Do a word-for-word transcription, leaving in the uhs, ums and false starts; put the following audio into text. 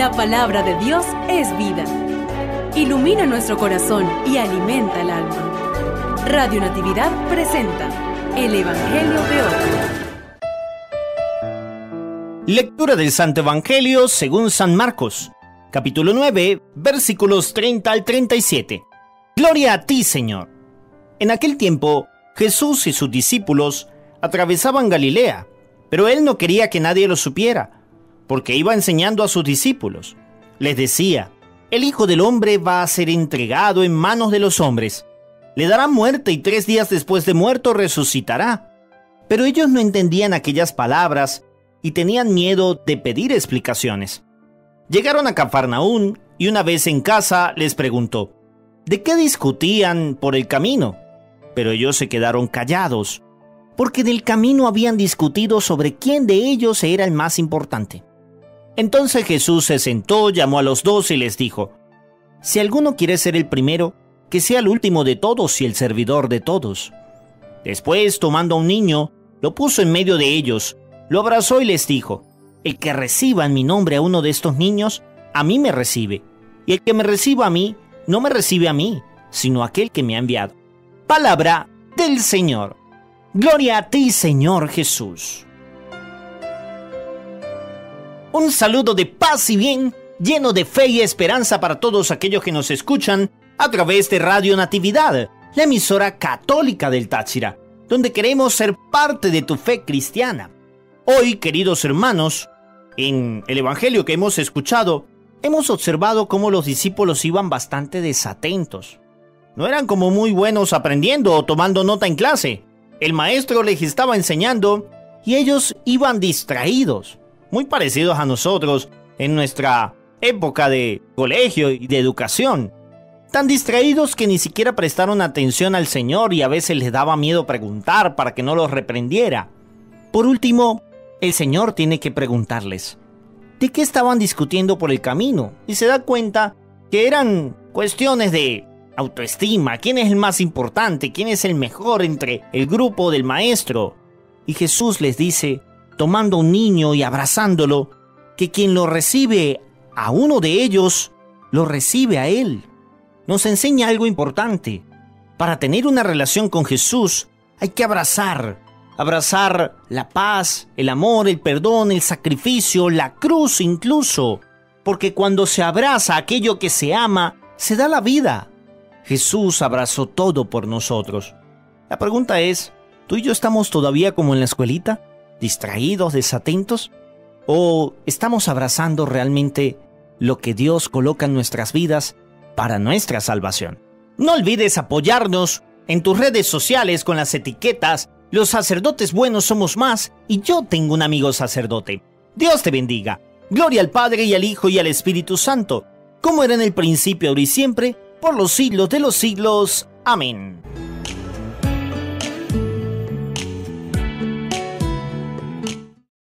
La palabra de Dios es vida. Ilumina nuestro corazón y alimenta el alma. Radio Natividad presenta el Evangelio de hoy. Lectura del Santo Evangelio según San Marcos, capítulo nueve, versículos treinta al treinta y siete. Gloria a ti, Señor. En aquel tiempo, Jesús y sus discípulos atravesaban Galilea, pero él no quería que nadie lo supiera, porque iba enseñando a sus discípulos. Les decía: el Hijo del Hombre va a ser entregado en manos de los hombres. Le darán muerte y tres días después de muerto resucitará. Pero ellos no entendían aquellas palabras y tenían miedo de pedir explicaciones. Llegaron a Cafarnaún y una vez en casa les preguntó: ¿de qué discutían por el camino? Pero ellos se quedaron callados, porque en el camino habían discutido sobre quién de ellos era el más importante. Entonces Jesús se sentó, llamó a los doce y les dijo: si alguno quiere ser el primero, que sea el último de todos y el servidor de todos. Después, tomando a un niño, lo puso en medio de ellos, lo abrazó y les dijo: el que reciba en mi nombre a uno de estos niños, a mí me recibe, y el que me reciba a mí, no me recibe a mí, sino a aquel que me ha enviado. Palabra del Señor. Gloria a ti, Señor Jesús. Un saludo de paz y bien, lleno de fe y esperanza para todos aquellos que nos escuchan a través de Radio Natividad, la emisora católica del Táchira, donde queremos ser parte de tu fe cristiana. Hoy, queridos hermanos, en el Evangelio que hemos escuchado, hemos observado cómo los discípulos iban bastante desatentos. No eran como muy buenos aprendiendo o tomando nota en clase. El maestro les estaba enseñando y ellos iban distraídos, muy parecidos a nosotros en nuestra época de colegio y de educación. Tan distraídos que ni siquiera prestaron atención al Señor y a veces les daba miedo preguntar para que no los reprendiera. Por último, el Señor tiene que preguntarles de qué estaban discutiendo por el camino y se da cuenta que eran cuestiones de autoestima, quién es el más importante, quién es el mejor entre el grupo del maestro. Y Jesús les dice, tomando a un niño y abrazándolo, que quien lo recibe a uno de ellos, lo recibe a él. Nos enseña algo importante. Para tener una relación con Jesús hay que abrazar, abrazar la paz, el amor, el perdón, el sacrificio, la cruz incluso, porque cuando se abraza aquello que se ama, se da la vida. Jesús abrazó todo por nosotros. La pregunta es, ¿tú y yo estamos todavía como en la escuelita? ¿Distraídos, desatentos? ¿O estamos abrazando realmente lo que Dios coloca en nuestras vidas para nuestra salvación? No olvides apoyarnos en tus redes sociales con las etiquetas Los Sacerdotes Buenos Somos Más y Yo Tengo un Amigo Sacerdote. Dios te bendiga. Gloria al Padre y al Hijo y al Espíritu Santo, como era en el principio, ahora y siempre, por los siglos de los siglos. Amén.